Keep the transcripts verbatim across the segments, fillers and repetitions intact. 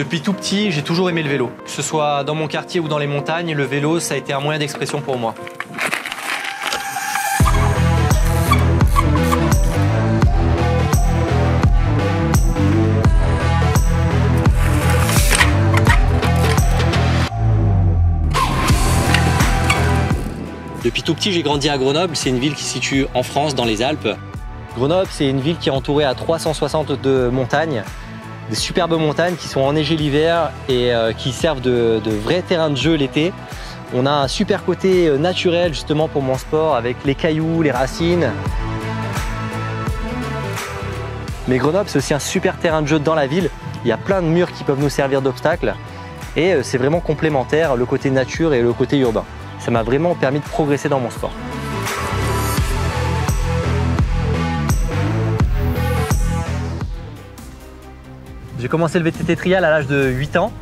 Depuis tout petit, j'ai toujours aimé le vélo. Que ce soit dans mon quartier ou dans les montagnes, le vélo, ça a été un moyen d'expression pour moi. Depuis tout petit, j'ai grandi à Grenoble. C'est une ville qui se situe en France, dans les Alpes. Grenoble, c'est une ville qui est entourée à trois cent soixante de montagnes, des superbes montagnes qui sont enneigées l'hiver et qui servent de, de vrais terrains de jeu l'été. On a un super côté naturel justement pour mon sport avec les cailloux, les racines. Mais Grenoble, c'est aussi un super terrain de jeu dans la ville. Il y a plein de murs qui peuvent nous servir d'obstacles et c'est vraiment complémentaire, le côté nature et le côté urbain. Ça m'a vraiment permis de progresser dans mon sport. J'ai commencé le V T T Trial à l'âge de huit ans.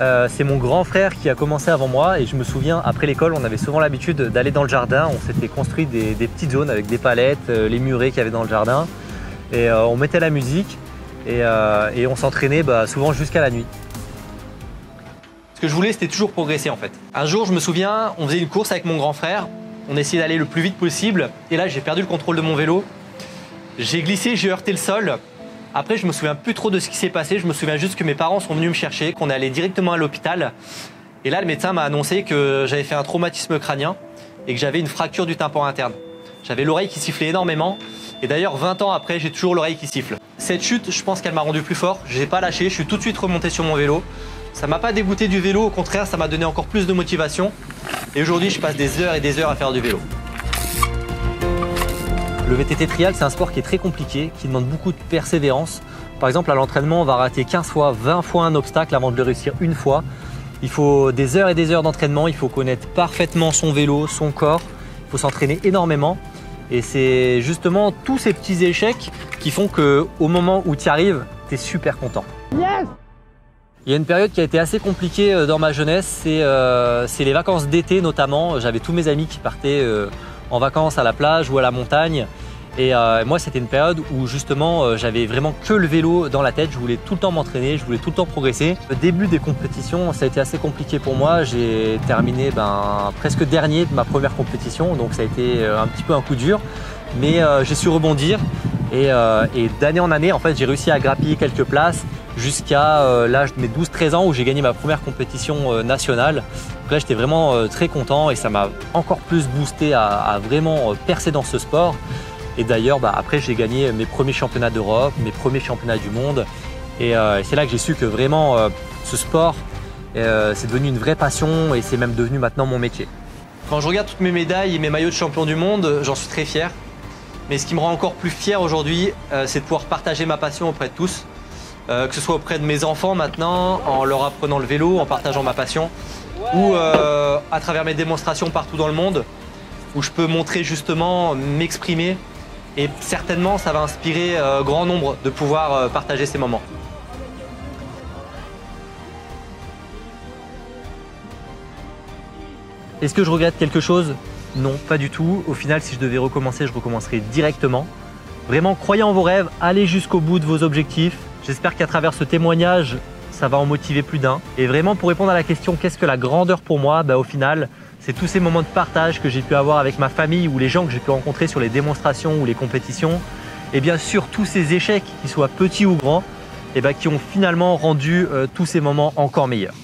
Euh, c'est mon grand frère qui a commencé avant moi et je me souviens, après l'école, on avait souvent l'habitude d'aller dans le jardin. On s'était construit des, des petites zones avec des palettes, euh, les murets qu'il y avait dans le jardin. Et euh, on mettait la musique et, euh, et on s'entraînait bah, souvent jusqu'à la nuit. Ce que je voulais, c'était toujours progresser en fait. Un jour, je me souviens, on faisait une course avec mon grand frère. On essayait d'aller le plus vite possible et là, j'ai perdu le contrôle de mon vélo. J'ai glissé, j'ai heurté le sol. Après, je me souviens plus trop de ce qui s'est passé. Je me souviens juste que mes parents sont venus me chercher, qu'on est allé directement à l'hôpital. Et là, le médecin m'a annoncé que j'avais fait un traumatisme crânien et que j'avais une fracture du tympan interne. J'avais l'oreille qui sifflait énormément. Et d'ailleurs, vingt ans après, j'ai toujours l'oreille qui siffle. Cette chute, je pense qu'elle m'a rendu plus fort. Je n'ai pas lâché, je suis tout de suite remonté sur mon vélo. Ça m'a pas dégoûté du vélo, au contraire, ça m'a donné encore plus de motivation. Et aujourd'hui, je passe des heures et des heures à faire du vélo. Le V T T Trial, c'est un sport qui est très compliqué, qui demande beaucoup de persévérance. Par exemple, à l'entraînement, on va rater quinze fois, vingt fois un obstacle avant de le réussir une fois. Il faut des heures et des heures d'entraînement, il faut connaître parfaitement son vélo, son corps, il faut s'entraîner énormément. Et c'est justement tous ces petits échecs qui font qu'au moment où tu y arrives, tu es super content. Yes! Il y a une période qui a été assez compliquée dans ma jeunesse, c'est euh, les vacances d'été notamment. J'avais tous mes amis qui partaient euh, en vacances à la plage ou à la montagne. Et euh, moi, c'était une période où justement, euh, j'avais vraiment que le vélo dans la tête. Je voulais tout le temps m'entraîner, je voulais tout le temps progresser. Le début des compétitions, ça a été assez compliqué pour moi. J'ai terminé ben, presque dernier de ma première compétition, donc ça a été un petit peu un coup dur. Mais euh, j'ai su rebondir et, euh, et d'année en année, en fait, j'ai réussi à grappiller quelques places jusqu'à euh, l'âge de mes douze treize ans où j'ai gagné ma première compétition euh, nationale. Là, j'étais vraiment euh, très content et ça m'a encore plus boosté à, à vraiment euh, percer dans ce sport. Et d'ailleurs, bah, après, j'ai gagné mes premiers championnats d'Europe, mes premiers championnats du monde. Et euh, c'est là que j'ai su que vraiment, euh, ce sport, euh, c'est devenu une vraie passion et c'est même devenu maintenant mon métier. Quand je regarde toutes mes médailles et mes maillots de champion du monde, j'en suis très fier. Mais ce qui me rend encore plus fier aujourd'hui, euh, c'est de pouvoir partager ma passion auprès de tous. Euh, que ce soit auprès de mes enfants maintenant, en leur apprenant le vélo, en partageant ma passion, ou euh, à travers mes démonstrations partout dans le monde, où je peux montrer justement, m'exprimer, et certainement ça va inspirer euh, grand nombre de pouvoir euh, partager ces moments. Est-ce que je regrette quelque chose? Non, pas du tout. Au final, si je devais recommencer, je recommencerais directement. Vraiment, croyez en vos rêves, allez jusqu'au bout de vos objectifs. J'espère qu'à travers ce témoignage, ça va en motiver plus d'un. Et vraiment, pour répondre à la question « Qu'est-ce que la grandeur pour moi ?» bah, au final, c'est tous ces moments de partage que j'ai pu avoir avec ma famille ou les gens que j'ai pu rencontrer sur les démonstrations ou les compétitions. Et bien sûr, tous ces échecs, qu'ils soient petits ou grands, et bah, qui ont finalement rendu euh, tous ces moments encore meilleurs.